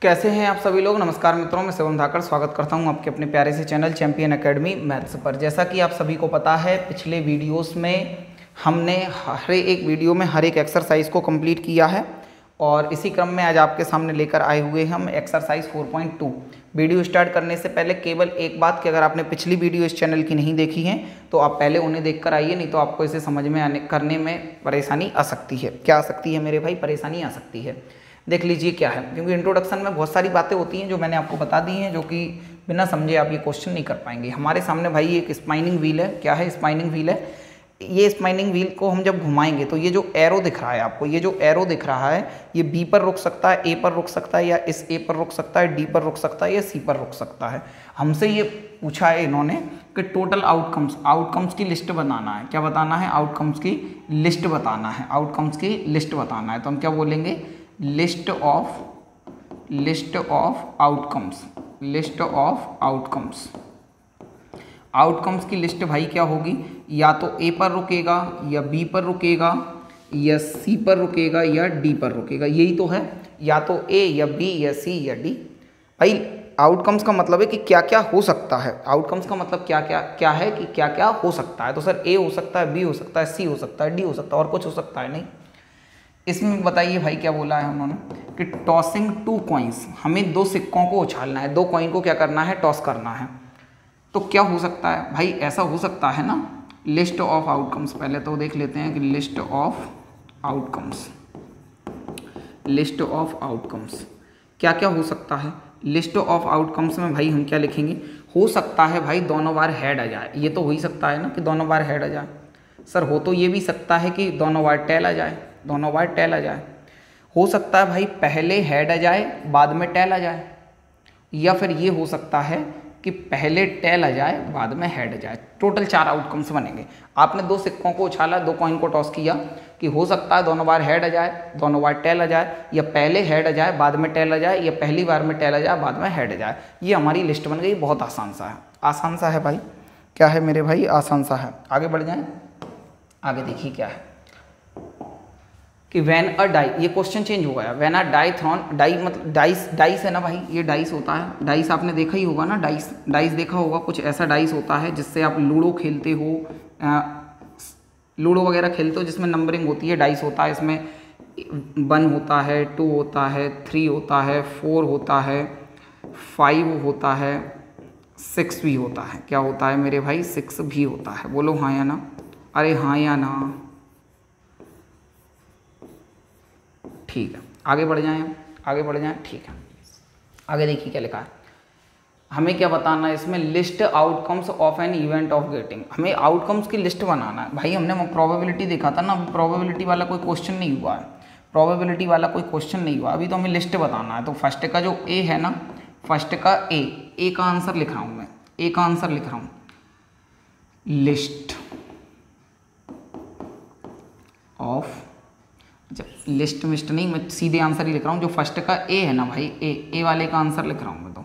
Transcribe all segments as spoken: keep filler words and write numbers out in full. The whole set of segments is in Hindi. कैसे हैं आप सभी लोग। नमस्कार मित्रों, मैं शिवम धाकर स्वागत करता हूं आपके अपने प्यारे से चैनल चैंपियन एकेडमी मैथ्स पर। जैसा कि आप सभी को पता है, पिछले वीडियोस में हमने हर एक वीडियो में हर एक एक्सरसाइज को कंप्लीट किया है और इसी क्रम में आज आपके सामने लेकर आए हुए हम exercise four point two. Video start करने से पहले केवल एक बात कि अगर आपने पिछली वीडियो इस चैनल की नहीं देखी है तो आप पहले उन्हें देखकर आइए, नहीं तो आपको इसे समझ में आने करने में परेशानी आ सकती है। क्या आ सकती है मेरे भाई? परेशानी आ सकती है। देख लीजिए क्या है, क्योंकि इंट्रोडक्शन में बहुत सारी बातें होती हैं जो मैंने आपको बता दी हैं, जो कि बिना समझे आप ये क्वेश्चन नहीं कर पाएंगे। हमारे सामने भाई एक स्पाइनिंग व्हील है। क्या है? स्पाइनिंग व्हील है। ये स्पाइनिंग व्हील को हम जब घुमाएंगे तो ये जो एरो दिख रहा है आपको, ये जो एरो दिख रहा है ये बी पर रुक सकता है, ए पर रुक सकता है, या इस ए पर रुक सकता है, डी पर रुक सकता है, या सी पर रुक सकता है। हमसे ये पूछा है इन्होंने कि टोटल आउटकम्स आउटकम्स की लिस्ट बनाना है। क्या बताना है? आउटकम्स की लिस्ट बताना है। आउटकम्स की लिस्ट बताना है तो हम क्या बोलेंगे? List of list of outcomes list of outcomes outcomes की लिस्ट भाई क्या होगी? या तो ए पर रुकेगा, या बी पर रुकेगा, या सी पर रुकेगा, या डी पर रुकेगा। यही तो है, या तो ए या बी या सी या डी। भाई आउटकम्स का मतलब है कि क्या क्या हो सकता है। आउटकम्स का मतलब क्या क्या क्या है कि क्या क्या हो सकता है। तो सर ए हो सकता है, बी हो सकता है, सी हो सकता है, डी हो सकता है, और कुछ हो सकता है नहीं। इसमें बताइए भाई क्या बोला है उन्होंने कि टॉसिंग टू कॉइन्स, हमें दो सिक्कों को उछालना है, दो कॉइन को क्या करना है? टॉस करना है। तो क्या हो सकता है भाई? ऐसा हो सकता है ना, लिस्ट ऑफ आउटकम्स। पहले तो देख लेते हैं कि list of outcomes list of outcomes क्या क्या हो सकता है। लिस्ट ऑफ आउटकम्स में भाई हम क्या लिखेंगे? हो सकता है भाई दोनों बार हेड आ जाए। ये तो हो ही सकता है ना कि दोनों बार हेड आ जाए। सर हो तो ये भी सकता है कि दोनों बार टेल आ जाए। दोनों बार टेल आ जाए हो सकता है भाई, पहले हेड आ जाए बाद में टेल आ जाए। या फिर ये हो सकता है कि पहले टेल आ जाए बाद में हेड आ जाए। टोटल चार आउटकम्स बनेंगे। आपने दो सिक्कों को उछाला, दो कॉइन को टॉस किया कि हो सकता है दोनों बार हेड आ जाए, दोनों बार टेल आ जाए, या पहले हेड आ जाए बाद में टेल आ जाए, या पहली बार में टेल आ जाए बाद में हेड आ जाए। ये हमारी लिस्ट बन गई। बहुत आसान सा है, आसान सा है भाई। क्या है मेरे भाई? आसान सा है। आगे बढ़ जाए। आगे देखिए क्या है कि वैन अ डाई, ये क्वेश्चन चेंज हो गया। When a die thrown, die मतलब डाइस डाइस है ना भाई, ये डाइस होता है। डाइस आपने देखा ही होगा ना, डाइस डाइस देखा होगा। कुछ ऐसा डाइस होता है जिससे आप लूडो खेलते हो, लूडो वगैरह खेलते हो, जिसमें नंबरिंग होती है। डाइस होता है, इसमें वन होता है, टू होता है, थ्री होता है, फोर होता है, फाइव होता है, सिक्स भी होता है। क्या होता है मेरे भाई? सिक्स भी होता है। बोलो हाँ या ना। अरे हाँ या ना, ठीक है। आगे बढ़ जाएं आगे बढ़ जाएं ठीक है। आगे देखिए क्या लिखा है। हमें क्या बताना है इसमें? List outcomes of an event of getting. हमें आउटकम्स की लिस्ट बनाना है। भाई हमने प्रोबेबिलिटी देखा था ना, प्रोबेबिलिटी वाला कोई क्वेश्चन नहीं हुआ है। प्रोबेबिलिटी वाला कोई क्वेश्चन नहीं हुआ अभी, तो हमें लिस्ट बताना है। तो फर्स्ट का जो ए है ना, फर्स्ट का ए ए का आंसर लिख रहा हूँ मैं ए का आंसर लिख रहा हूँ लिस्ट ऑफ जब लिस्ट मिस्ट नहीं, मैं सीधे आंसर ही लिख रहा हूँ। जो फर्स्ट का ए है ना भाई, ए ए वाले का आंसर लिख रहा हूँ मैं। तो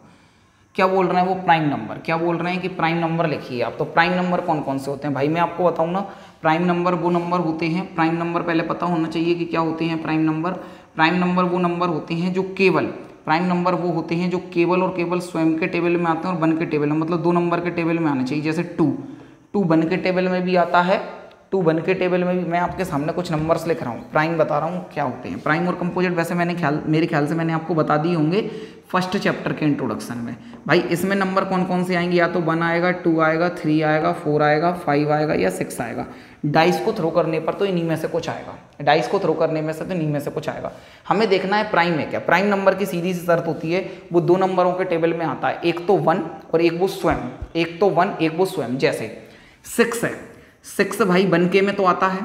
क्या बोल रहे हैं वो? Prime number. क्या बोल रहे हैं कि प्राइम नंबर लिखिए आप। तो प्राइम नंबर कौन कौन से होते हैं भाई? मैं आपको बताऊँ ना, प्राइम नंबर वो नंबर होते हैं, प्राइम नंबर पहले पता होना चाहिए कि क्या होते हैं प्राइम नंबर। प्राइम नंबर वो नंबर होते हैं जो केवल प्राइम नंबर वो होते हैं जो केवल और केवल स्वयं के टेबल में आते हैं और वन के टेबल में, मतलब दो नंबर के टेबल में आने चाहिए। जैसे टू टू वन के टेबल में भी आता है, टू वन के टेबल में भी। मैं आपके सामने कुछ नंबर्स लिख रहा हूँ, प्राइम बता रहा हूँ क्या होते हैं। प्राइम और कंपोजिट वैसे मैंने ख्याल मेरे ख्याल से मैंने आपको बता दिए होंगे फर्स्ट चैप्टर के इंट्रोडक्शन में। भाई इसमें नंबर कौन कौन से आएंगे? या तो वन आएगा, टू आएगा, थ्री आएगा, फोर आएगा, फाइव आएगा, या सिक्स आएगा। डाइस को थ्रो करने पर तो इन्हीं में से कुछ आएगा। डाइस को थ्रो करने में से तो इन्हीं में से कुछ आएगा। हमें देखना है प्राइम है क्या। प्राइम नंबर की सीधी सी शर्त होती है वो दो नंबरों के टेबल में आता है, एक तो वन और एक वो स्वयं, एक तो वन एक वो स्वयं। जैसे सिक्स है, सिक्स भाई वन के में तो आता है,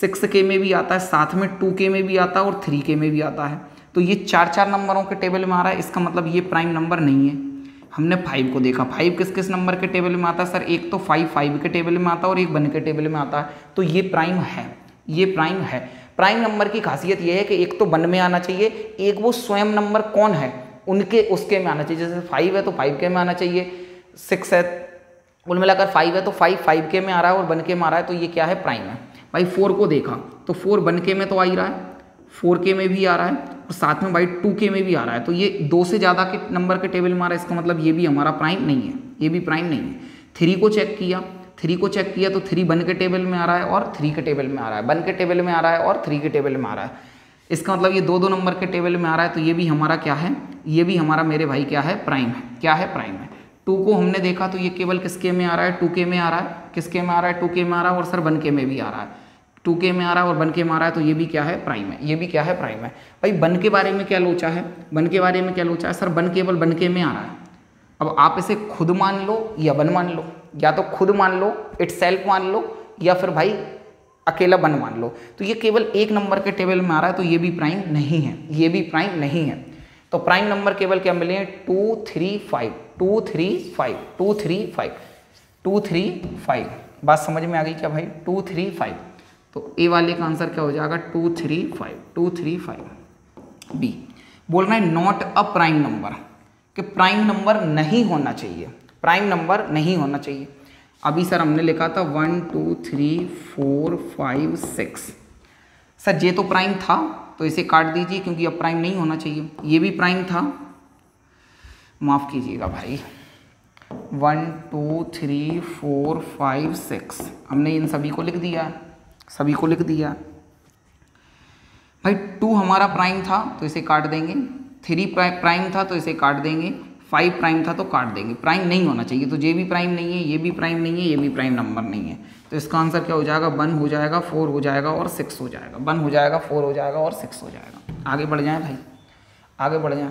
सिक्स के में भी आता है, साथ में टू के में भी आता है, और थ्री के में भी आता है। तो ये चार चार नंबरों के टेबल में आ रहा है, इसका मतलब ये प्राइम नंबर नहीं है। हमने फाइव को देखा, फाइव किस किस नंबर के टेबल में आता है? सर एक तो फाइव फाइव के टेबल में आता है और एक वन के टेबल में आता है। तो ये प्राइम है, ये प्राइम है। प्राइम नंबर की खासियत ये है कि एक तो वन में आना चाहिए, एक वो स्वयं नंबर कौन है उनके उसके में आना चाहिए। जैसे फाइव है तो फाइव के में आना चाहिए, सिक्स है, कुल मिलाकर फाइव है, तो फाइव फाइव के में आ रहा है और वन के में आ रहा है, तो ये क्या है प्राइम है। भाई फोर को देखा तो फोर वन के में तो आ ही रहा है, फोर के में भी आ रहा है और साथ में भाई टू के में भी आ रहा है, तो ये दो से ज़्यादा के नंबर के टेबल में आ रहा है, इसका मतलब ये भी हमारा प्राइम नहीं है, ये भी प्राइम नहीं है। थ्री को चेक किया, थ्री को चेक किया तो थ्री वन के टेबल में आ रहा है और थ्री के टेबल में आ रहा है, वन के टेबल में आ रहा है और थ्री के टेबल में आ रहा है, इसका मतलब ये दो दो नंबर के टेबल में आ रहा है, तो ये भी हमारा क्या है, ये भी हमारा मेरे भाई क्या है प्राइम है, क्या है प्राइम है। टू को हमने देखा तो ये केवल किसके में आ रहा है, टू के में आ रहा है, किसके में आ रहा है, टू के में आ रहा है और सर वन के में भी आ रहा है, टू के में आ रहा है और वन के में आ रहा है, तो ये भी क्या है प्राइम है, ये भी क्या है प्राइम है। भाई वन के बारे में क्या लोचा है, वन के बारे में क्या लोचा है, सर वन केवल वन के में आ रहा है। अब आप इसे खुद मान लो या वन मान लो, या तो खुद मान लो इटसेल्फ मान लो, या फिर भाई अकेला वन मान लो, तो ये केवल एक नंबर के टेबल में आ रहा है, तो ये भी प्राइम नहीं है, ये भी प्राइम नहीं है। तो प्राइम नंबर केवल क्या मिले हैं, two three five, two three five, two three five, two three five. बात समझ में आ गई क्या भाई, टू थ्री फाइव, तो ए वाले का आंसर क्या हो जाएगा two three five, two three five. B बोल रहा है नॉट अ प्राइम नंबर, कि प्राइम नंबर नहीं होना चाहिए, प्राइम नंबर नहीं होना चाहिए। अभी सर हमने लिखा था one two three four five six, sir ये तो प्राइम था तो इसे काट दीजिए क्योंकि अब प्राइम नहीं होना चाहिए। ये भी प्राइम था, माफ़ कीजिएगा भाई, one two three four five six हमने इन सभी को लिख दिया, सभी को लिख दिया। भाई टू हमारा प्राइम था तो इसे काट देंगे, थ्री प्राइम था तो इसे काट देंगे, फाइव प्राइम था तो काट देंगे, प्राइम नहीं होना चाहिए, तो ये भी प्राइम नहीं है, ये भी प्राइम नहीं है, ये भी प्राइम नंबर नहीं है, तो इसका आंसर क्या हो जाएगा वन हो जाएगा, फोर हो जाएगा और सिक्स हो जाएगा, वन हो जाएगा, फोर हो जाएगा और सिक्स हो जाएगा। आगे बढ़ जाएं भाई, आगे बढ़ जाएं।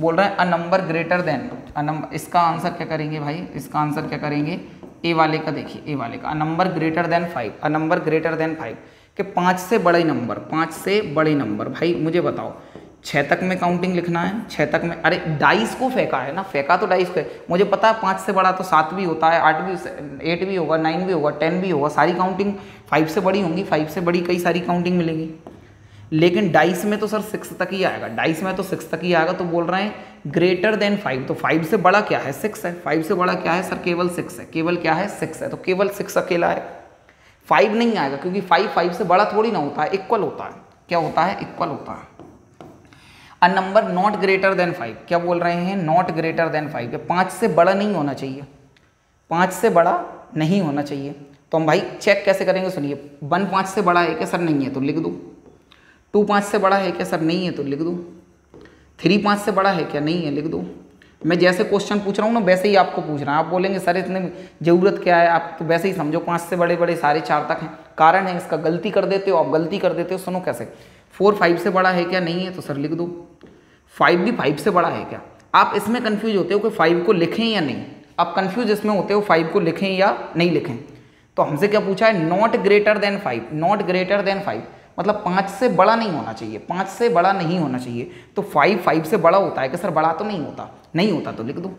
बोल रहे हैं a number greater than, a number, इसका आंसर क्या करेंगे भाई, इसका आंसर क्या करेंगे, ए वाले का देखिए, ए वाले का, a number greater than five, a number greater than five के पाँच से बड़े नंबर, पाँच से बड़े नंबर। भाई मुझे बताओ छः तक में काउंटिंग लिखना है, छः तक में, अरे डाइस को फेंका है ना, फेंका तो डाइस को है, मुझे पता है पाँच से बड़ा तो सात भी होता है, आठ भी, एट भी होगा, नाइन भी होगा, टेन भी होगा, सारी काउंटिंग फाइव से बड़ी होंगी, फाइव से बड़ी कई सारी काउंटिंग मिलेंगी, लेकिन डाइस में तो सर सिक्स तक ही आएगा, डाइस में तो सिक्स तक ही आएगा। तो बोल रहे हैं ग्रेटर देन फाइव, तो फाइव से बड़ा क्या है, सिक्स है, फाइव से बड़ा क्या है सर, केवल सिक्स है, केवल क्या है सिक्स है, तो केवल सिक्स अकेला है, फाइव नहीं आएगा क्योंकि फाइव फाइव से बड़ा थोड़ी ना होता है, इक्वल होता है, क्या होता है इक्वल होता है। A number not greater than five, क्या बोल रहे हैं नॉट ग्रेटर देन फाइव, पाँच से बड़ा नहीं होना चाहिए, पाँच से बड़ा नहीं होना चाहिए। तो हम भाई चेक कैसे करेंगे, सुनिए, वन पाँच से बड़ा है क्या सर, नहीं है तो लिख दो, टू पाँच से बड़ा है क्या सर, नहीं है तो लिख दो, थ्री पाँच से बड़ा है क्या, नहीं है लिख दो। मैं जैसे क्वेश्चन पूछ रहा हूँ ना वैसे ही आपको पूछ रहा है, आप बोलेंगे सर इतने ज़रूरत क्या है, आप तो वैसे ही समझो पाँच से बड़े बड़े सारे चार तक हैं, कारण है इसका, गलती कर देते हो आप, गलती कर देते हो। सुनो कैसे, फोर फाइव से बड़ा है क्या, नहीं है तो सर लिख दो, फाइव भी फाइव से बड़ा है क्या। आप इसमें कन्फ्यूज होते हो कि फाइव को लिखें या नहीं, आप कन्फ्यूज इसमें होते हो फाइव को लिखें या नहीं लिखें। तो हमसे क्या पूछा है, not greater than five, not greater than five मतलब पाँच से बड़ा नहीं होना चाहिए, पाँच से बड़ा नहीं होना चाहिए। तो फाइव फाइव से बड़ा होता है कि सर, बड़ा तो नहीं होता, नहीं होता तो लिख दो,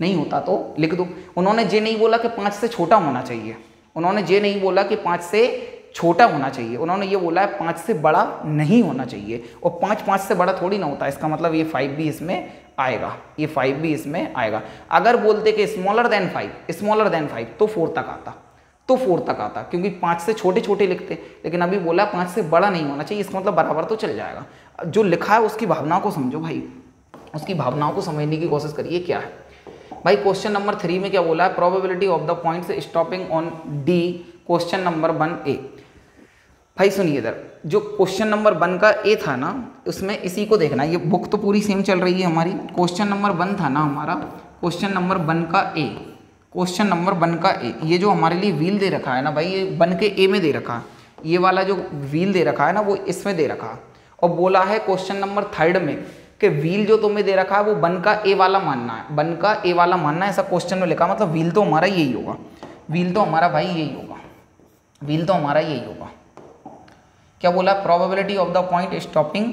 नहीं होता तो लिख दो। उन्होंने ये नहीं बोला कि पाँच से छोटा होना चाहिए, उन्होंने ये नहीं बोला कि पाँच से छोटा होना चाहिए, उन्होंने ये बोला है पाँच से बड़ा नहीं होना चाहिए, और पाँच पाँच से बड़ा थोड़ी ना होता है। इसका मतलब ये फाइव भी इसमें आएगा, ये फाइव भी इसमें आएगा। अगर बोलते कि smaller than five, smaller than five तो फोर तक आता, तो फोर तक आता, क्योंकि पाँच से छोटे छोटे लिखते, लेकिन अभी बोला पाँच से बड़ा नहीं होना चाहिए, इसका मतलब बराबर तो चल जाएगा। जो लिखा है उसकी भावना को समझो भाई, उसकी भावनाओं को समझने की कोशिश करिए क्या है। भाई क्वेश्चन नंबर थ्री में क्या बोला है, probability of the points stopping on D, question number one A. भाई सुनिए इधर, जो क्वेश्चन नंबर वन का ए था ना, उसमें इसी को देखना, ये बुक तो पूरी सेम चल रही है हमारी। क्वेश्चन नंबर वन था ना हमारा, क्वेश्चन नंबर वन का ए, क्वेश्चन नंबर वन का ए, ये जो हमारे लिए व्हील दे रखा है ना भाई, ये वन के ए में दे रखा है, ये वाला जो व्हील दे रखा है ना वो इसमें दे रखा है, और बोला है क्वेश्चन नंबर थर्ड में कि व्हील जो तुम्हें दे रखा है वो वन का ए वाला मानना है, वन का ए वाला मानना है, ऐसा क्वेश्चन में लिखा, मतलब व्हील तो हमारा यही होगा, व्हील तो हमारा भाई यही होगा, व्हील तो हमारा यही होगा। क्या बोला, probability of the point stopping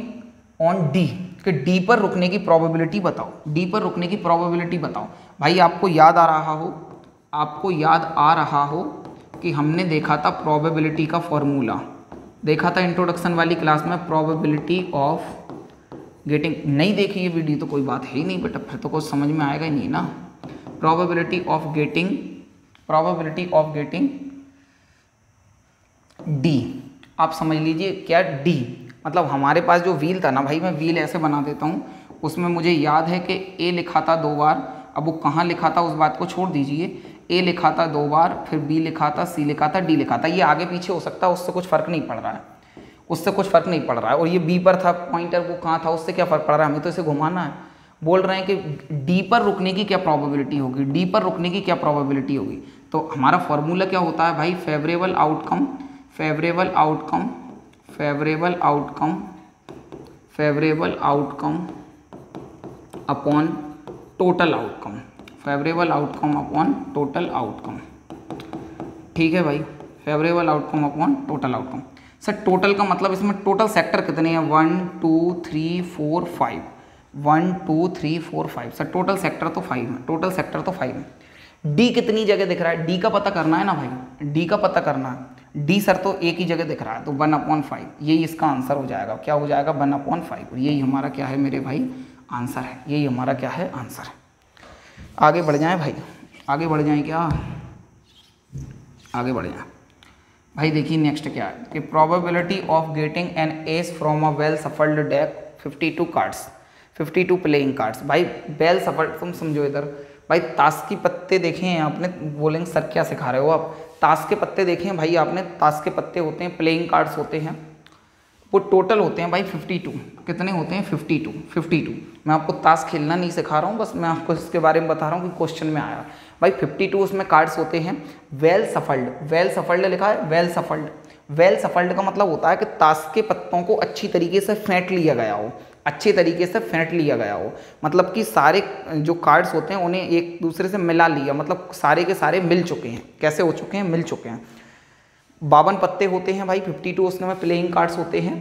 on D, कि डी पर रुकने की प्रोबेबिलिटी बताओ, डी पर रुकने की प्रोबेबिलिटी बताओ। भाई आपको याद आ रहा हो, आपको याद आ रहा हो कि हमने देखा था प्रोबेबिलिटी का फॉर्मूला, देखा था इंट्रोडक्शन वाली क्लास में, प्रोबेबिलिटी ऑफ गेटिंग। नहीं देखी ये वीडियो तो कोई बात है ही नहीं बेटा, फिर तो कुछ समझ में आएगा ही नहीं ना। probability of getting probability of getting D। आप समझ लीजिए क्या D मतलब हमारे पास जो व्हील था ना भाई, मैं व्हील ऐसे बना देता हूँ, उसमें मुझे याद है कि A लिखा था दो बार, अब वो कहाँ लिखा था उस बात को छोड़ दीजिए, A लिखा था दो बार, फिर B लिखा था, C लिखा था, D लिखा था। ये आगे पीछे हो सकता है, उससे कुछ फ़र्क नहीं पड़ रहा है, उससे कुछ फ़र्क नहीं पड़ रहा है। और ये B पर था पॉइंटर, वो कहाँ था उससे क्या फ़र्क पड़ रहा है, हमें तो इसे घुमाना है। बोल रहे हैं कि D पर रुकने की क्या प्रोबेबिलिटी होगी, D पर रुकने की क्या प्रोबेबिलिटी होगी। तो हमारा फार्मूला क्या होता है भाई, favourable outcome favourable outcome favourable outcome favourable outcome upon total outcome favourable outcome upon total outcome. ठीक है भाई, favourable outcome upon total outcome. Sir total का मतलब इसमें टोटल सेक्टर कितने हैं, one two three four five one two three four five sir total sector तो फाइव है, टोटल सेक्टर तो फाइव है। डी कितनी जगह दिख रहा है, डी का पता करना है ना भाई, डी का पता करना है। डी सर तो एक ही जगह दिख रहा है, तो वन अपॉन फाइव, यही इसका आंसर हो जाएगा। क्या हो जाएगा, वन अपॉन फाइव। यही हमारा क्या है मेरे भाई आंसर है, यही हमारा क्या है आंसर है। आगे बढ़ जाएँ भाई, आगे बढ़ जाएँ क्या आगे बढ़ जाएँ भाई। देखिए नेक्स्ट क्या है कि probability of getting an ace from a well shuffled deck fifty two cards fifty two playing cards. भाई वेल सफल्ड तुम समझो इधर भाई, ताश के पत्ते देखे हैं आपने, बोलेंगे सर क्या सिखा रहे हो आप, ताश के पत्ते देखे हैं भाई आपने। ताश के पत्ते होते हैं, प्लेइंग कार्ड्स होते हैं, वो टोटल होते हैं भाई फिफ्टी टू। कितने होते हैं, फिफ्टी टू फिफ्टी टू। मैं आपको ताश खेलना नहीं सिखा रहा हूँ, बस मैं आपको इसके बारे में बता रहा हूँ कि क्वेश्चन में आया भाई फिफ्टी टू उसमें कार्ड्स होते हैं। वेल सफल्ड वेल सफल्ड लिखा है, वेल सफल्ड वेल सफल्ड का मतलब होता है कि ताश के पत्तों को अच्छी तरीके से फेंट लिया गया हो, अच्छे तरीके से फेंट लिया गया हो, मतलब कि सारे जो कार्ड्स होते हैं उन्हें एक दूसरे से मिला लिया, मतलब सारे के सारे मिल चुके हैं। कैसे हो चुके हैं, मिल चुके हैं। बावन पत्ते होते हैं भाई फिफ्टी टू उसमें प्लेइंग कार्ड्स होते हैं।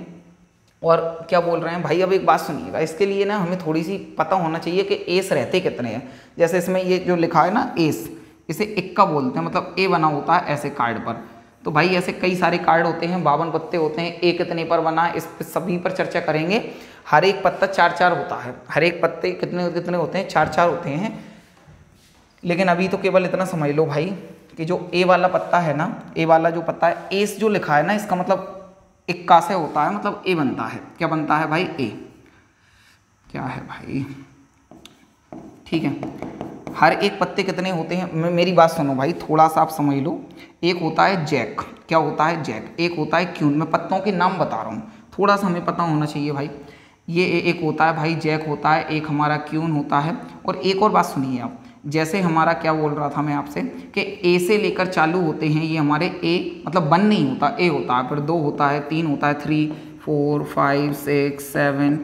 और क्या बोल रहे हैं भाई, अब एक बात सुनिएगा, इसके लिए ना हमें थोड़ी सी पता होना चाहिए कि एस रहते कितने हैं। जैसे इसमें ये जो लिखा है ना एस, इसे इक्का बोलते हैं, मतलब ए बना होता है ऐसे कार्ड पर। तो भाई ऐसे कई सारे कार्ड होते हैं, बावन पत्ते होते हैं, ए कितने पर बना है इस पर सभी पर चर्चा करेंगे। हर एक पत्ता चार चार होता है, हर एक पत्ते कितने कितने होते हैं, चार चार होते हैं। लेकिन अभी तो केवल इतना समझ लो भाई कि जो ए वाला पत्ता है ना, ए वाला जो पत्ता है, एस जो लिखा है ना, इसका मतलब इक्का से होता है, मतलब ए बनता है। क्या बनता है भाई, ए क्या है भाई, ठीक है। हर एक पत्ते कितने होते हैं, मेरी बात सुनो भाई, थोड़ा सा आप समझ लो। एक होता है जैक, क्या होता है जैक, एक होता है क्यून। मैं पत्तों के नाम बता रहा हूँ, थोड़ा सा हमें पता होना चाहिए भाई। ये एक होता है भाई जैक होता है, एक हमारा क्यून होता है। और एक और बात सुनिए आप, जैसे हमारा क्या बोल रहा था मैं आपसे कि ए से लेकर चालू होते हैं ये हमारे, ए मतलब वन नहीं होता, ए होता है, फिर दो होता है, तीन होता है, three four five six seven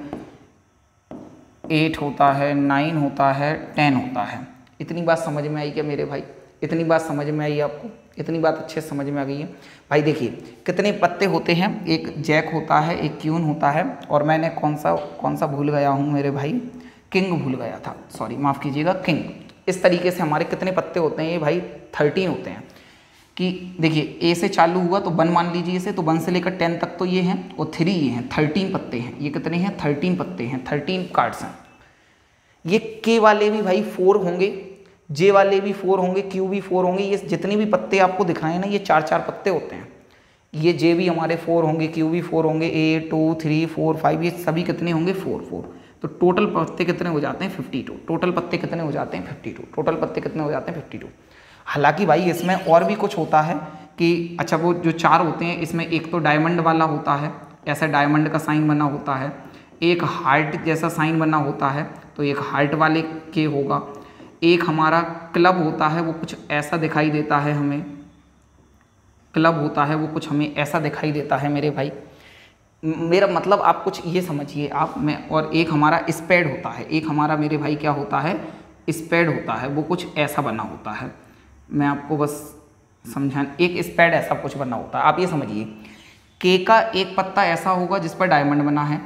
eight होता है, नाइन होता है, टेन होता है। इतनी बात समझ में आई क्या मेरे भाई, इतनी बात समझ में आई आपको, इतनी बात अच्छे से समझ में आ गई है भाई। देखिए कितने पत्ते होते हैं, एक जैक होता है, एक क्यून होता है, और मैंने कौन सा कौन सा भूल गया हूँ मेरे भाई, किंग भूल गया था, सॉरी माफ़ कीजिएगा, किंग। इस तरीके से हमारे कितने पत्ते होते हैं ये भाई, थर्टीन होते हैं। कि देखिए ए से चालू हुआ तो वन मान लीजिए इसे, तो वन से लेकर टेन तक तो ये हैं, और थ्री ये हैं, थर्टीन पत्ते हैं। ये कितने हैं, थर्टीन पत्ते हैं, थर्टीन कार्ड्स हैं। ये के वाले भी भाई फोर होंगे, जे वाले भी फोर होंगे, क्यू भी फोर होंगे। ये जितने भी पत्ते आपको दिख रहे हैं ना, ये चार चार पत्ते होते हैं। ये जे भी हमारे फोर होंगे, क्यू भी फोर होंगे, A two three four five, ये सभी कितने होंगे, फोर फोर। तो टोटल पत्ते कितने हो जाते हैं, फिफ्टी टू। टोटल पत्ते कितने हो जाते हैं, फिफ्टी टू। टोटल पत्ते कितने हो जाते हैं, फिफ्टी टू। हालांकि भाई इसमें और भी कुछ होता है कि अच्छा वो जो चार होते हैं इसमें एक तो डायमंड वाला होता है, ऐसा डायमंड का साइन बना होता है, एक हार्ट जैसा साइन बना होता है तो एक हार्ट वाले के होगा, एक हमारा क्लब होता है वो कुछ ऐसा दिखाई देता है हमें, क्लब होता है वो कुछ हमें ऐसा दिखाई देता है मेरे भाई। मेरा मतलब आप कुछ ये समझिए आप, मैं और एक हमारा स्पैड होता है, एक हमारा मेरे भाई क्या होता है, स्पैड होता है, वो कुछ ऐसा बना होता है। मैं आपको बस समझा, एक स्पैड ऐसा कुछ बना होता है। आप ये समझिए के का एक पत्ता ऐसा होगा जिस पर डायमंड बना है,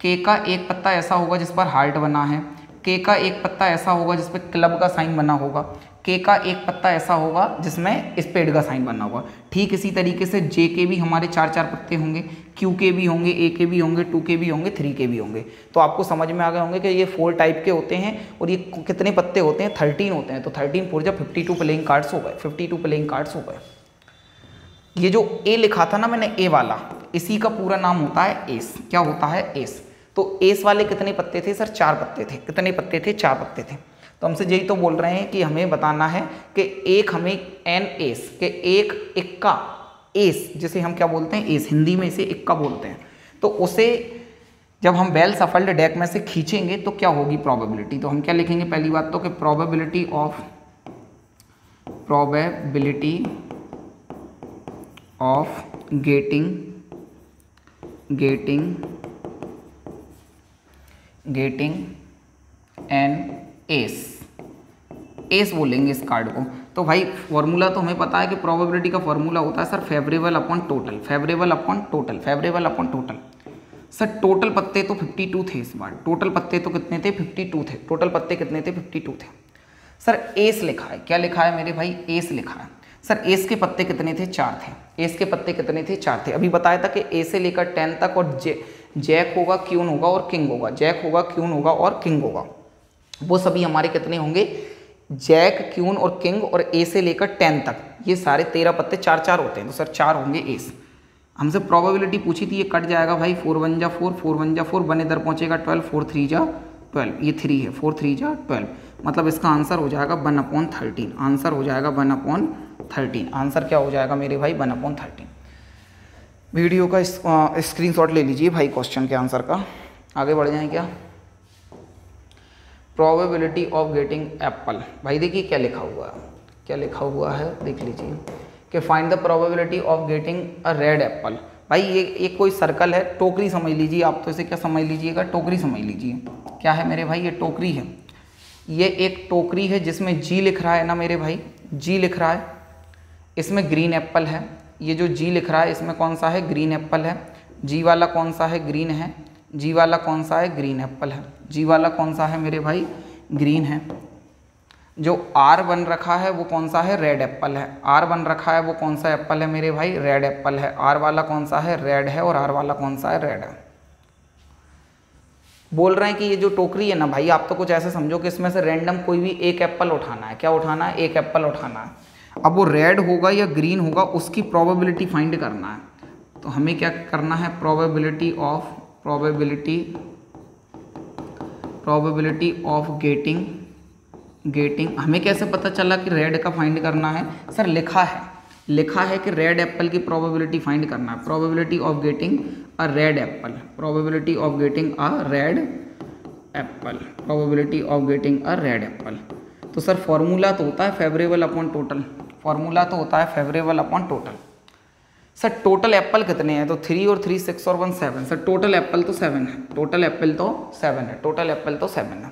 के का एक पत्ता ऐसा होगा जिस पर हार्ट बना है, के का एक पत्ता ऐसा होगा जिस पर क्लब का साइन बना होगा, के का एक पत्ता ऐसा होगा जिसमें स्पेड का साइन बनना होगा। ठीक इसी तरीके से जे के भी हमारे चार चार पत्ते होंगे, क्यू के भी होंगे, ए के भी होंगे, टू के भी होंगे, थ्री के भी होंगे। तो आपको समझ में आ गए होंगे कि ये फोर टाइप के होते हैं और ये कितने पत्ते होते हैं, थर्टीन होते हैं। तो थर्टीन फोर जब फिफ्टी टू प्लेइंग कार्ड्स हो गए, फिफ्टी टू प्लेइंग कार्ड्स हो गए। ये जो ए लिखा था ना मैंने, ए वाला, इसी का पूरा नाम होता है एस। क्या होता है? एस। तो एस वाले कितने पत्ते थे सर? चार पत्ते थे। कितने पत्ते थे? चार पत्ते थे। तो हमसे यही तो बोल रहे हैं कि हमें बताना है कि एक हमें एन एस के एक इक्का एस, जिसे हम क्या बोलते हैं, एस हिंदी में इसे इक्का बोलते हैं, तो उसे जब हम वेल सफल्ड डेक में से खींचेंगे तो क्या होगी प्रोबेबिलिटी। तो हम क्या लिखेंगे पहली बात तो कि probability of probability of getting getting getting an ace, ace बोलेंगे इस कार्ड को। तो भाई फॉर्मूला तो हमें पता है कि प्रोबेबिलिटी का फॉर्मूला होता है sir favourable upon total, favourable upon total, favourable upon total. Sir total पत्ते तो बावन थे इस बार, टोटल पत्ते तो कितने थे? बावन थे। टोटल पत्ते कितने थे? बावन थे। सर एस लिखा है, क्या लिखा है मेरे भाई? एस लिखा है। सर एस के पत्ते कितने थे? चार थे। एस के पत्ते कितने थे? चार थे। अभी बताया था कि ए से लेकर टेन तक और जे जैक होगा, क्यून होगा और किंग होगा, जैक होगा, क्यून होगा और किंग होगा, वो सभी हमारे कितने होंगे? जैक, क्यून और किंग, और ए से लेकर टेन तक ये सारे तेरह पत्ते चार चार होते हैं, तो सर चार होंगे एस। हमसे प्रोबेबिलिटी पूछी थी ये कट जाएगा भाई, फोर वन जा फोर, फोर वन जा फोर, वन इधर पहुँचेगा ट्वेल्व, फोर थ्री जा ट्वेल्व, ये थ्री है, फोर थ्री जा ट्वेल्व, मतलब इसका आंसर हो जाएगा वन अपॉन थर्टीन, आंसर हो जाएगा वन अपॉन थर्टीन। आंसर क्या हो जाएगा मेरे भाई? One upon thirteen. वीडियो का स्क्रीनशॉट ले लीजिए भाई क्वेश्चन के आंसर का। आगे बढ़ जाएं क्या? प्रोबेबिलिटी ऑफ गेटिंग एप्पल, भाई देखिए क्या लिखा हुआ है, क्या लिखा हुआ है देख लीजिए कि find the probability of getting a red apple. भाई ये एक कोई सर्कल है, टोकरी समझ लीजिए आप, तो इसे क्या समझ लीजिएगा? टोकरी समझ लीजिए। क्या है मेरे भाई? ये टोकरी है, ये एक टोकरी है जिसमें जी लिख रहा है ना मेरे भाई, जी लिख रहा है, इसमें ग्रीन एप्पल है। ये जो जी लिख रहा है इसमें कौन सा है? ग्रीन एप्पल है। जी वाला कौन सा है? ग्रीन है। जी वाला कौन सा है? ग्रीन एप्पल है। जी वाला कौन सा है मेरे भाई? ग्रीन है। जो आर बन रखा है वो कौन सा है? रेड एप्पल है। आर बन रखा है वो कौन सा एप्पल है मेरे भाई? रेड एप्पल है। आर वाला कौन सा है? रेड है। और आर वाला कौन सा है? रेड है। बोल रहे हैं कि ये जो टोकरी है ना भाई, आप तो कुछ ऐसे समझो कि इसमें से रैंडम कोई भी एक एप्पल उठाना है। क्या उठाना है? एक एप्पल उठाना है। अब वो रेड होगा या ग्रीन होगा उसकी प्रोबेबिलिटी फाइंड करना है। तो हमें क्या करना है? Probability of probability probability of getting getting हमें कैसे पता चला कि रेड का फाइंड करना है? सर लिखा है, लिखा है कि रेड एप्पल की प्रोबेबिलिटी फाइंड करना है। Probability of getting a red apple, probability of getting a red apple, probability of getting a red apple. तो सर फॉर्मूला तो होता है फेवरेबल अपॉन टोटल, फॉर्मूला तो होता है favourable upon total. Sir total apple कितने हैं? तो थ्री और थ्री सिक्स और one seven. Sir total apple तो सेवन है, टोटल एप्पल तो सेवन है, टोटल एप्पल तो सेवन है।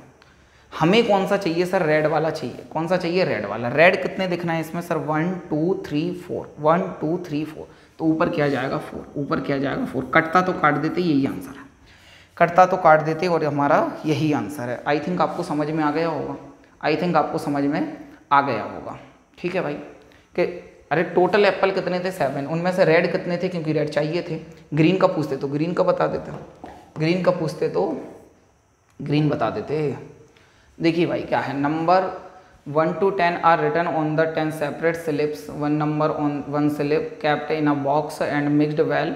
हमें कौन सा चाहिए? सर रेड वाला चाहिए। कौन सा चाहिए? रेड वाला। रेड कितने दिखना है इसमें? Sir one two three four, one two three four, तो ऊपर किया जाएगा फोर, ऊपर किया जाएगा फोर। कटता तो काट देते, यही आंसर है, कटता तो काट देते और हमारा यही आंसर है। आई थिंक आपको समझ में आ गया होगा, आई थिंक आपको समझ में आ गया होगा। ठीक है भाई कि अरे टोटल एप्पल कितने थे? सेवन। उनमें से रेड कितने थे? क्योंकि रेड चाहिए थे। ग्रीन का पूछते तो ग्रीन का बता देते, ग्रीन का पूछते तो ग्रीन बता देते। देखिए भाई क्या है, number one two ten are written on the ten separate slips, one number on one slip kept in a box and mixed well,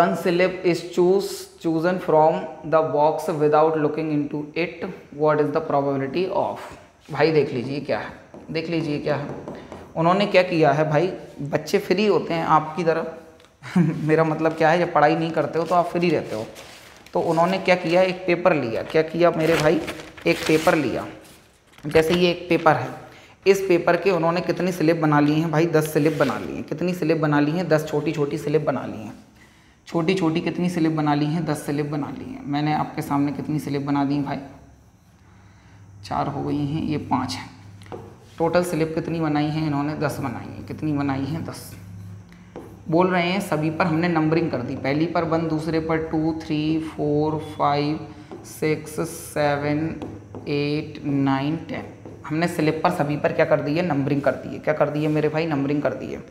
one slip is chose chosen from the box without looking into it, what is the probability of. भाई देख लीजिए क्या है, देख लीजिए क्या है। उन्होंने क्या किया है भाई, बच्चे फ्री होते हैं आपकी तरह मेरा मतलब क्या है, जब पढ़ाई नहीं करते हो तो आप फ्री रहते हो। तो उन्होंने क्या किया, एक पेपर लिया। क्या किया मेरे भाई? एक पेपर लिया, जैसे ये एक पेपर है, इस पेपर के उन्होंने कितनी स्लिप बना ली हैं भाई? दस स्लिप बना ली हैं। कितनी स्लिप बना ली हैं? दस छोटी छोटी स्लिप बना ली हैं। छोटी छोटी कितनी स्लिप बना ली हैं? दस स्लिप बना ली हैं। मैंने आपके सामने कितनी स्लिप बना दी भाई? चार हो गई हैं, ये पाँच हैं। टोटल स्लिप कितनी बनाई हैं इन्होंने? दस बनाई हैं। कितनी बनाई हैं? दस। बोल रहे हैं सभी पर हमने नंबरिंग कर दी, पहली पर वन, दूसरे पर two, three, four, five, six, seven, eight, nine, ten. हमने स्लिप पर सभी पर क्या कर दी है, नंबरिंग कर दी है। क्या कर दी है मेरे भाई, नंबरिंग कर दी है।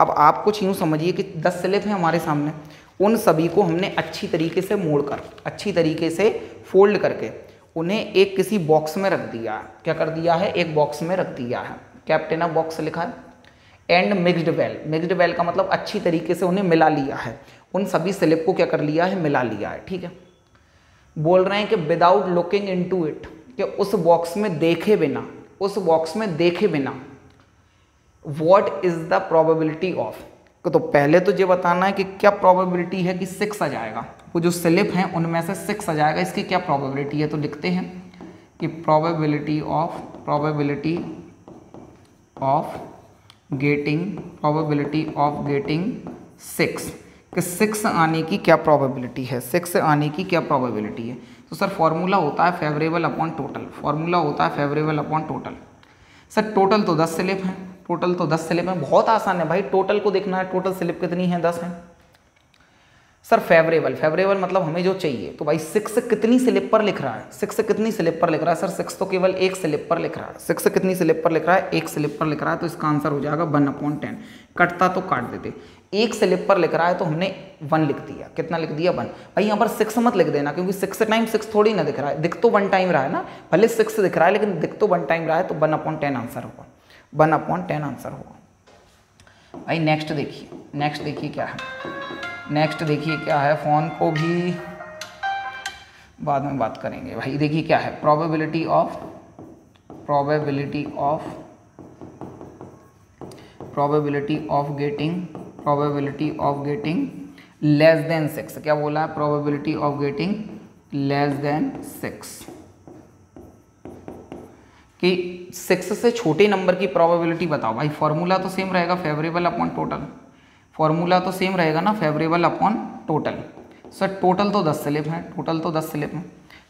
अब आप कुछ यूँ समझिए कि दस स्लिप हैं हमारे सामने, उन सभी को हमने अच्छी तरीके से मोड़कर, अच्छी तरीके से फोल्ड करके उन्हें एक किसी बॉक्स में रख दिया है। क्या कर दिया है, एक बॉक्स में रख दिया है। कैप्टन ऑफ बॉक्स लिखा है and mixed well. Mixed well का मतलब अच्छी तरीके से उन्हें मिला लिया है, उन सभी स्लिप को क्या कर लिया है, मिला लिया है। ठीक है, बोल रहे हैं कि विदाउट लुकिंग इनटू इट, कि उस बॉक्स में देखे बिना, उस बॉक्स में देखे बिना what is the probability of. तो पहले तो ये बताना है कि क्या प्रोबेबिलिटी है कि सिक्स आ जाएगा, वो जो स्लिप हैं उनमें से सिक्स आ जाएगा, इसकी क्या प्रोबेबिलिटी है। तो लिखते हैं कि probability of, probability of getting, probability of getting six, कि सिक्स आने की क्या प्रोबेबिलिटी है, सिक्स आने की क्या प्रोबेबिलिटी है। तो सर फॉर्मूला होता है फेवरेबल अपॉन टोटल, फॉर्मूला होता है favourable upon total. Sir total तो दस स्लिप हैं, टोटल तो दस स्लिप हैं, बहुत आसान है भाई, टोटल को देखना है, टोटल स्लिप कितनी है, दस है। सर फेवरेबल, फेवरेबल मतलब हमें जो चाहिए, तो भाई सिक्स कितनी स्लिप पर लिख रहा है, सिक्स कितनी स्लिप पर लिख रहा है। सर सिक्स तो केवल एक स्लिप पर लिख रहा है, सिक्स कितनी स्लिप पर लिख रहा है, एक स्लिप पर लिख रहा है। तो इसका आंसर हो जाएगा वन अपॉन टेन, कटता तो काट देते, एक स्लिप पर लिख रहा है तो हमने वन लिख दिया। कितना लिख दिया, वन। भाई यहाँ पर सिक्स मत लिख देना, क्योंकि सिक्स टाइम सिक्स थोड़ी ना दिख रहा है, दिख तो वन टाइम रहा है ना, भले सिक्स दिख रहा है लेकिन दिख तो वन टाइम रहा है। तो one upon ten answer one, upon upon ten answer होगा। भाई नेक्स्ट देखिए, नेक्स्ट देखिए क्या है, नेक्स्ट देखिए क्या है, फ़ोन को भी बाद में बात करेंगे भाई। देखिए क्या है, probability of, probability of, probability of getting, probability of getting less than six. क्या बोला है, probability of getting less than six, कि सिक्स से छोटे नंबर की प्रोबेबिलिटी बताओ। भाई फॉर्मूला तो सेम रहेगा फेवरेबल अपॉन टोटल, फॉर्मूला तो सेम रहेगा ना, favourable upon total. Sir total तो दस स्लिप हैं, टोटल तो दस स्लिप हैं।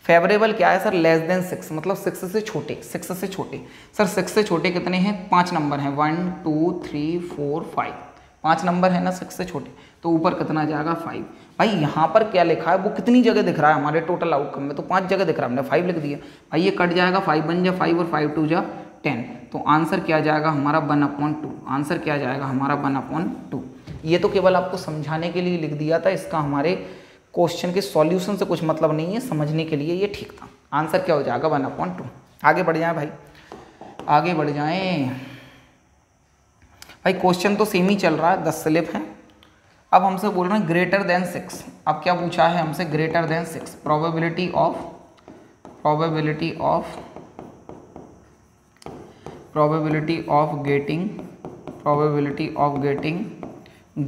फेवरेबल क्या है सर, लेस देन सिक्स, मतलब सिक्स से छोटे, सिक्स से छोटे। सर सिक्स से छोटे कितने हैं, पाँच नंबर हैं, one two three four five, पाँच नंबर है ना सिक्स से छोटे, तो ऊपर कितना आ जाएगा, फाइव। भाई यहाँ पर क्या लिखा है, वो कितनी जगह दिख रहा है हमारे टोटल आउटकम में, तो पाँच जगह दिख रहा है, हमने फाइव लिख दिया। भाई ये कट जाएगा, फाइव वन जा फाइव और फाइव टू जा टेन, तो आंसर क्या जाएगा हमारा वन अपॉन टू, आंसर क्या जाएगा हमारा वन अपॉन टू। ये तो केवल आपको समझाने के लिए लिख दिया था, इसका हमारे क्वेश्चन के सॉल्यूशन से कुछ मतलब नहीं है, समझने के लिए ये ठीक था। आंसर क्या हो जाएगा, वन अपॉन टू। आगे बढ़ जाएं भाई, आगे बढ़ जाएं। भाई क्वेश्चन तो सेम ही चल रहा है, दस स्लिप हैं। अब हमसे बोल रहे हैं ग्रेटर देन सिक्स। अब क्या पूछा है हमसे, greater than six, probability of, probability of, probability of getting, probability of getting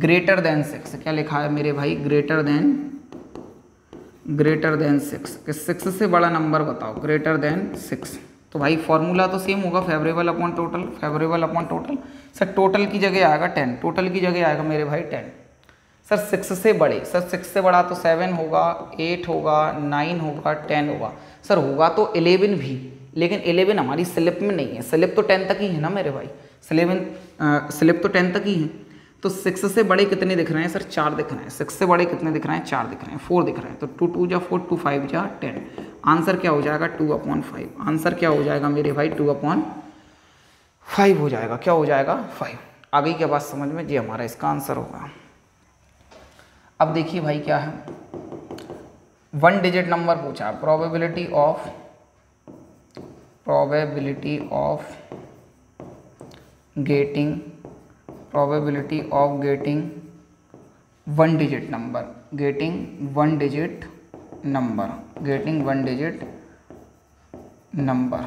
greater than six. क्या लिखा है मेरे भाई, greater than, greater than six, कि सिक्स से बड़ा नंबर बताओ, ग्रेटर देन सिक्स। तो भाई फॉर्मूला तो सेम होगा favourable upon total, favourable upon total. Sir total की जगह आएगा टेन, टोटल की जगह आएगा मेरे भाई टेन। सर सिक्स से बड़े, सर सिक्स से बड़ा तो सेवन होगा, एट होगा, नाइन होगा, टेन होगा। सर होगा तो इलेवन भी, लेकिन इलेवन हमारी स्लिप में नहीं है, स्लिप तो टेन तक ही है ना मेरे भाई, स्लिप स्लिप तो टेन तक ही है। तो सिक्स से बड़े कितने दिख रहे हैं सर, चार दिख रहे हैं। सिक्स से बड़े कितने दिख रहे हैं, चार दिख रहे हैं, फोर दिख रहे हैं। तो टू टू जा फोर, टू फाइव जा टेन। आंसर क्या हो जाएगा, टू अपॉन फाइव। आंसर क्या हो जाएगा मेरे भाई, टू अपॉन फाइव हो जाएगा। क्या हो जाएगा, फाइव। आ गई क्या बात समझ में, ये हमारा इसका आंसर होगा। अब देखिए भाई क्या है, वन डिजिट नंबर पूछा, probability of, probability of getting, probability of getting one digit number, getting one digit number, getting one digit number,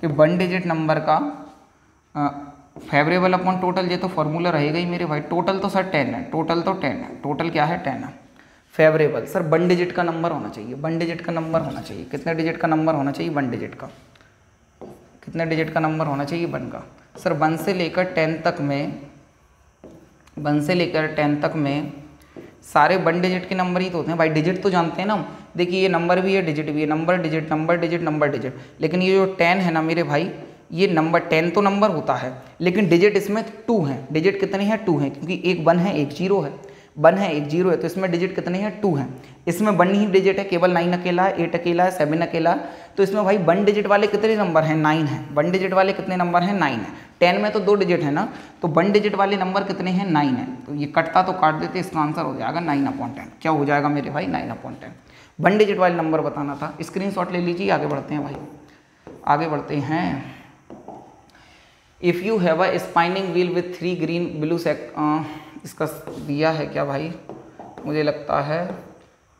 कि वन डिजिट नंबर का फेवरेबल अपॉन टोटल, ये तो फॉर्मूला रहेगा ही मेरे भाई। टोटल तो सर टेन है, टोटल तो टेन है, टोटल क्या है, टेन है। फेवरेबल सर वन डिजिट का नंबर होना चाहिए, वन डिजिट का नंबर होना चाहिए। कितने डिजिट का नंबर होना चाहिए, वन डिजिट का। कितने डिजिट का नंबर होना चाहिए, वन का। सर वन से लेकर टेन तक में, वन से लेकर टेन तक में सारे वन डिजिट के नंबर ही तो होते हैं भाई, डिजिट तो जानते हैं ना हम। देखिए ये नंबर भी है, डिजिट भी है, number digit, number digit, number digit. लेकिन ये जो टेन है ना मेरे भाई, ये नंबर टेन तो नंबर होता है, लेकिन डिजिट इसमें टू हैं। डिजिट कितने हैं, टू हैं, क्योंकि एक वन है, एक जीरो है। वन है एक जीरो है, तो इसमें डिजिट कितने हैं? टू हैं। इसमें वन ही डिजिट है, केवल नाइन अकेला है, एट अकेला है, सेवन अकेला, तो इसमें भाई वन डिजिट वाले कितने नंबर हैं? नाइन है। वन डिजिट वाले कितने नंबर हैं? नाइन है। टेन में तो दो डिजिट है ना, तो वन डिजिट वाले नंबर कितने हैं? नाइन है। तो ये कटता तो काट देते, इसका आंसर हो जाएगा नाइन अपॉइंट टेन। क्या हो जाएगा मेरे भाई? Nine appoint ten. One digit वाले नंबर बताना था, स्क्रीनशॉट ले लीजिए। आगे बढ़ते हैं भाई, आगे बढ़ते हैं। If you have a spinning wheel with three green blue sec, इसका दिया है क्या भाई? मुझे लगता है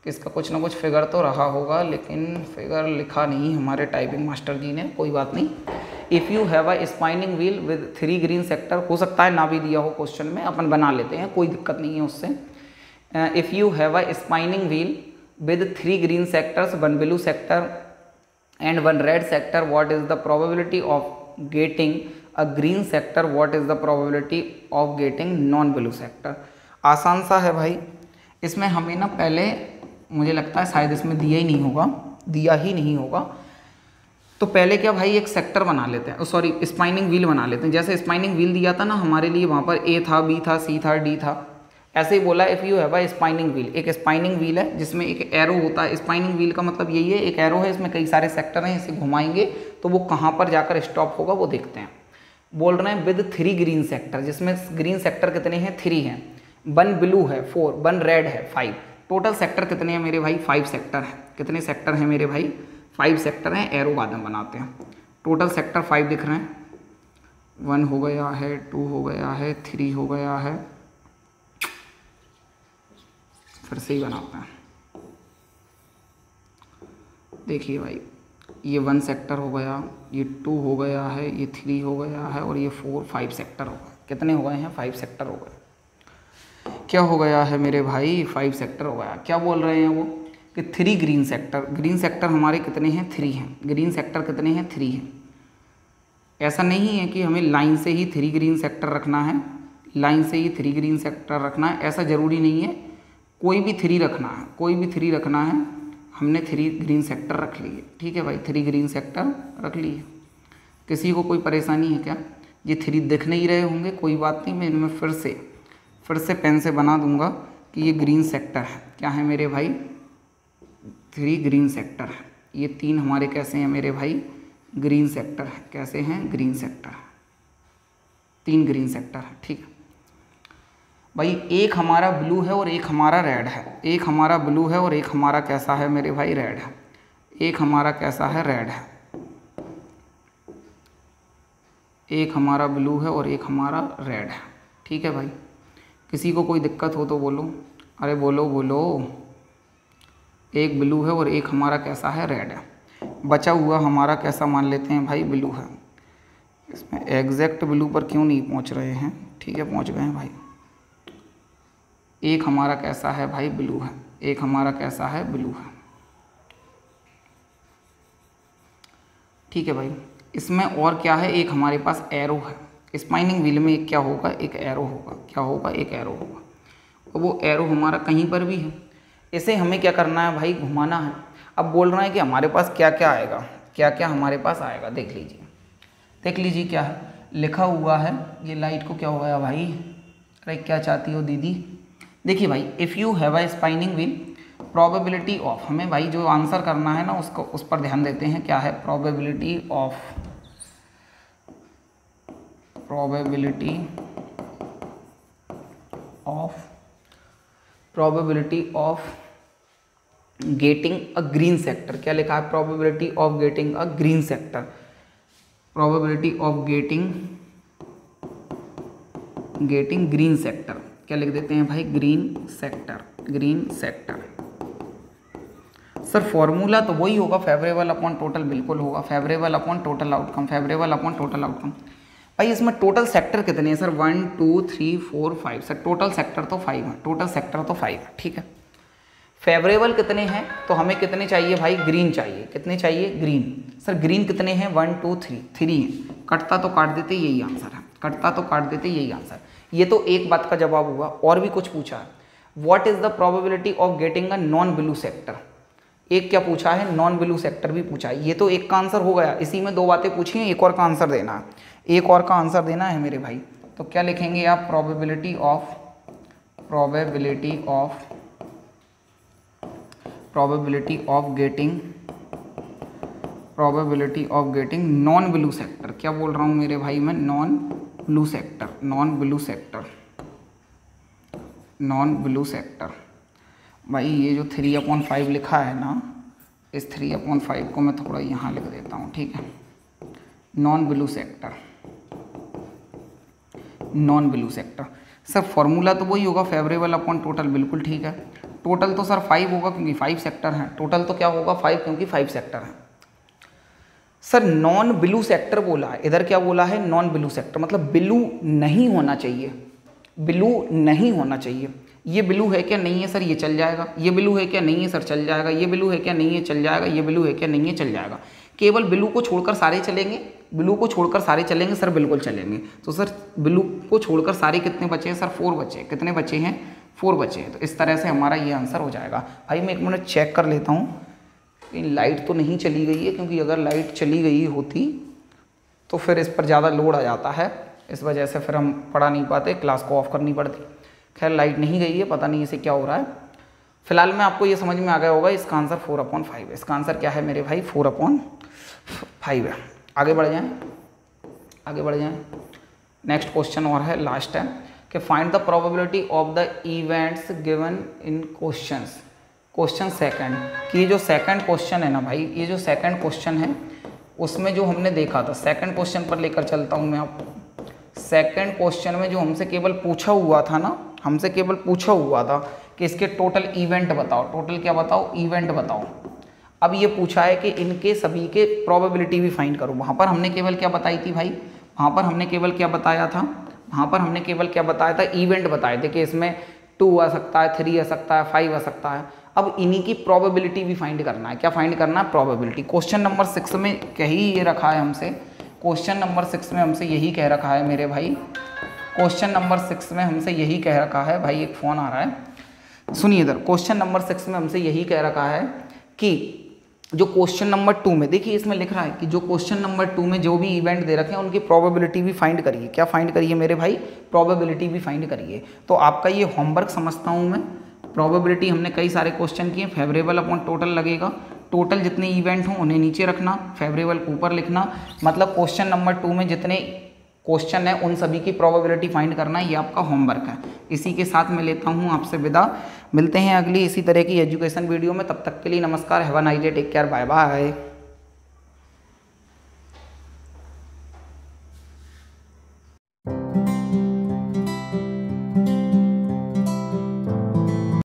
कि इसका कुछ ना कुछ फिगर तो रहा होगा, लेकिन फिगर लिखा नहीं हमारे टाइपिंग मास्टर जी ने, कोई बात नहीं। If you have a spinning wheel with three green sector, हो सकता है ना भी दिया हो क्वेश्चन में, अपन बना लेते हैं, कोई दिक्कत नहीं है उससे। If you have a spinning wheel with three green sectors, one blue sector and one red sector, what is the probability of getting a green sector, what is the probability of getting non blue sector. आसान सा है भाई, इसमें हमें ना पहले, मुझे लगता है शायद इसमें दिया ही नहीं होगा, दिया ही नहीं होगा, तो पहले क्या भाई एक सेक्टर बना लेते हैं, सॉरी स्पाइनिंग व्हील बना लेते हैं। जैसे स्पाइनिंग व्हील दिया था ना हमारे लिए, वहाँ पर ए था, बी था, सी था, डी था, ऐसे ही बोला if you have a spinning wheel. एक स्पाइनिंग व्हील है जिसमें एक एरो होता है, स्पाइनिंग व्हील का मतलब यही है, एक एरो है, इसमें कई सारे सेक्टर हैं, इसे घुमाएंगे तो वो कहाँ पर जाकर स्टॉप होगा वो देखते हैं। बोल रहे हैं विद थ्री ग्रीन सेक्टर, जिसमें ग्रीन सेक्टर कितने हैं? थ्री हैं, वन ब्लू है फोर, वन रेड है फाइव। टोटल सेक्टर कितने हैं मेरे भाई? फाइव सेक्टर हैं। कितने सेक्टर हैं मेरे भाई? फाइव सेक्टर हैं। एरो बाद में बनाते हैं, टोटल सेक्टर फाइव दिख रहे हैं। वन हो गया है, टू हो गया है, थ्री हो गया है, फिर से ही बनाते हैं। देखिए भाई, ये वन सेक्टर हो गया, ये टू हो गया है, ये थ्री हो गया है और ये फोर, फाइव सेक्टर हो गया। कितने हो गए हैं? फाइव सेक्टर हो गए। क्या हो गया है मेरे भाई? फाइव सेक्टर हो गया। क्या बोल रहे हैं वो कि three green sector, green sector हमारे कितने हैं? थ्री हैं। ग्रीन सेक्टर कितने हैं? थ्री हैं। ऐसा नहीं है कि हमें लाइन से ही थ्री ग्रीन सेक्टर रखना है, लाइन से ही थ्री ग्रीन सेक्टर रखना है, ऐसा ज़रूरी नहीं है, कोई भी थ्री रखना है, कोई भी थ्री रखना है। हमने थ्री ग्रीन सेक्टर रख लिए, ठीक है भाई, थ्री ग्रीन सेक्टर रख लिए। किसी को कोई परेशानी है क्या? ये थ्री दिख नहीं रहे होंगे, कोई बात नहीं, मैं इनमें फिर से फिर से पेन से बना दूंगा कि ये ग्रीन सेक्टर है। क्या है मेरे भाई? थ्री ग्रीन सेक्टर है। ये तीन हमारे कैसे हैं मेरे भाई? ग्रीन सेक्टर है। कैसे हैं? ग्रीन सेक्टर है, तीन ग्रीन सेक्टर है, ठीक है भाई। एक हमारा ब्लू है और एक हमारा रेड है, एक हमारा ब्लू है और एक हमारा कैसा है मेरे भाई? रेड है। एक हमारा कैसा है? रेड है। एक हमारा ब्लू है और एक हमारा रेड है, ठीक है भाई। किसी को कोई दिक्कत हो तो बोलो, अरे बोलो बोलो। एक ब्लू है और एक हमारा कैसा है? रेड है। बचा हुआ हमारा कैसा मान लेते हैं भाई? ब्लू है। इसमें एग्जैक्ट ब्लू पर क्यों नहीं पहुंच रहे हैं? ठीक है, पहुंच गए हैं भाई। एक हमारा कैसा है भाई? ब्लू है। एक हमारा कैसा है? ब्लू है, ठीक है भाई। इसमें और क्या है? एक हमारे पास एरो है। स्पाइनिंग व्हील में एक क्या होगा? एक एरो होगा। क्या होगा? एक एरो होगा, और वो एरो हमारा कहीं पर भी है, इसे हमें क्या करना है भाई? घुमाना है। अब बोल रहा है कि हमारे पास क्या क्या आएगा, क्या क्या हमारे पास आएगा, देख लीजिए, देख लीजिए क्या है लिखा हुआ है। ये लाइट को क्या हो गया भाई? अरे क्या चाहती हो दीदी? देखिए भाई, if you have a spinning wheel, probability of, हमें भाई जो आंसर करना है ना उसको, उस पर ध्यान देते हैं। क्या है? Probability of, probability of, probability of getting a green sector. क्या लिखा है? Probability of getting a green sector, probability of getting getting green sector. क्या लिख देते हैं भाई? Green sector, green sector. Sir formula तो वही होगा, फेवरेबल अपॉन टोटल, बिल्कुल होगा, favourable upon total outcome, favourable upon total outcome. भाई इसमें टोटल सेक्टर कितने हैं sir? One two three four five. Sir total sector तो फाइव है, टोटल सेक्टर तो फाइव है, ठीक है। फेवरेबल कितने हैं? तो हमें कितने चाहिए भाई? ग्रीन चाहिए। कितने चाहिए? ग्रीन। सर ग्रीन कितने हैं? वन टू थ्री, थ्री हैं। कटता तो काट देते, यही आंसर है, कटता तो काट देते, यही आंसर। ये तो एक बात का जवाब हुआ, और भी कुछ पूछा है। What is the probability of getting a non blue sector, एक क्या पूछा है? नॉन ब्लू सेक्टर भी पूछा है। ये तो एक का आंसर हो गया, इसी में दो बातें पूछी हैं, एक और का आंसर देना है, एक और का आंसर देना है मेरे भाई। तो क्या लिखेंगे आप? Probability of, probability of probability of getting probability of getting non blue sector। क्या बोल रहा हूँ मेरे भाई मैं, non blue sector non blue sector non blue sector। भाई ये जो थ्री अपॉन फाइव लिखा है ना, इस थ्री अपॉन फाइव को मैं थोड़ा यहाँ लिख देता हूँ, ठीक है। Non blue sector non blue sector sir formula तो वही होगा, फेवरेबल अपॉन टोटल, बिल्कुल ठीक है। टोटल तो सर फाइव होगा क्योंकि फाइव सेक्टर है, टोटल तो क्या होगा फाइव क्योंकि फाइव सेक्टर है। सर नॉन ब्लू सेक्टर बोला है, इधर क्या बोला है नॉन ब्लू सेक्टर, मतलब ब्लू नहीं होना चाहिए, ब्लू नहीं होना चाहिए। ये ब्लू है क्या नहीं है सर, ये चल जाएगा। ये ब्लू है क्या नहीं है सर, चल जाएगा। ये ब्लू है क्या नहीं है, चल जाएगा। ये ब्लू है क्या नहीं है, चल जाएगा। केवल ब्लू को छोड़कर सारे चलेंगे, ब्लू को छोड़कर सारे चलेंगे सर, बिल्कुल चलेंगे। तो सर ब्लू को छोड़कर सारे कितने बचे हैं सर, फोर बचे हैं। कितने बचे हैं, फोर बचे हैं। तो इस तरह से हमारा ये आंसर हो जाएगा। भाई मैं एक मिनट चेक कर लेता हूँ लाइट तो नहीं चली गई है, क्योंकि अगर लाइट चली गई होती तो फिर इस पर ज़्यादा लोड आ जाता है, इस वजह से फिर हम पढ़ा नहीं पाते, क्लास को ऑफ करनी पड़ती। खैर लाइट नहीं गई है, पता नहीं इसे क्या हो रहा है। फिलहाल में आपको ये समझ में आ गया होगा इसका आंसर फोर अपॉन फाइव है। इसका आंसर क्या है मेरे भाई, फोर अपॉन फाइव है। आगे बढ़ जाएं, आगे बढ़ जाएं। नेक्स्ट क्वेश्चन और है, लास्ट है कि find the probability of the events given in questions. Question second, कि ये जो सेकंड क्वेश्चन है ना भाई, ये जो सेकंड क्वेश्चन है उसमें जो हमने देखा था, सेकंड क्वेश्चन पर लेकर चलता हूँ मैं आपको। सेकंड क्वेश्चन में जो हमसे केवल पूछा हुआ था ना, हमसे केवल पूछा हुआ था कि इसके टोटल इवेंट बताओ, टोटल क्या बताओ, इवेंट बताओ। अब ये पूछा है कि इनके सभी के प्रोबेबिलिटी भी फाइंड करो। वहाँ पर हमने केवल क्या बताई थी भाई, वहाँ पर हमने केवल क्या बताया था, वहाँ पर हमने केवल क्या बताया था, इवेंट बताए थे कि इसमें टू आ सकता है, थ्री आ सकता है, फाइव आ सकता है। अब इन्हीं की प्रोबेबिलिटी भी फाइंड करना है। क्या फाइंड करना है, प्रोबेबिलिटी। क्वेश्चन नंबर सिक्स में यही ये रखा है हमसे, क्वेश्चन नंबर सिक्स में हमसे यही कह रखा है मेरे भाई, क्वेश्चन नंबर सिक्स में हमसे यही कह रखा है। भाई एक फ़ोन आ रहा है, सुनिए इधर। क्वेश्चन नंबर सिक्स में हमसे यही कह रखा है कि जो क्वेश्चन नंबर टू में देखिए, इसमें लिख रहा है कि जो क्वेश्चन नंबर टू में जो भी इवेंट दे रखे हैं उनकी प्रोबेबिलिटी भी फाइंड करिए। क्या फाइंड करिए मेरे भाई, प्रोबेबिलिटी भी फाइंड करिए। तो आपका ये होमवर्क समझता हूँ मैं। प्रोबेबिलिटी हमने कई सारे क्वेश्चन किए, फेवरेबल अपॉन टोटल लगेगा, टोटल जितने इवेंट हों उन्हें नीचे रखना, फेवरेबल को ऊपर लिखना, मतलब क्वेश्चन नंबर टू में जितने क्वेश्चन है उन सभी की प्रोबेबिलिटी फाइंड करना, ये आपका होमवर्क है। इसी के साथ मैं लेता हूँ आपसे विदा, मिलते हैं अगली इसी तरह की एजुकेशन वीडियो में। तब तक के लिए नमस्कार, have a nice day, take care, bye bye.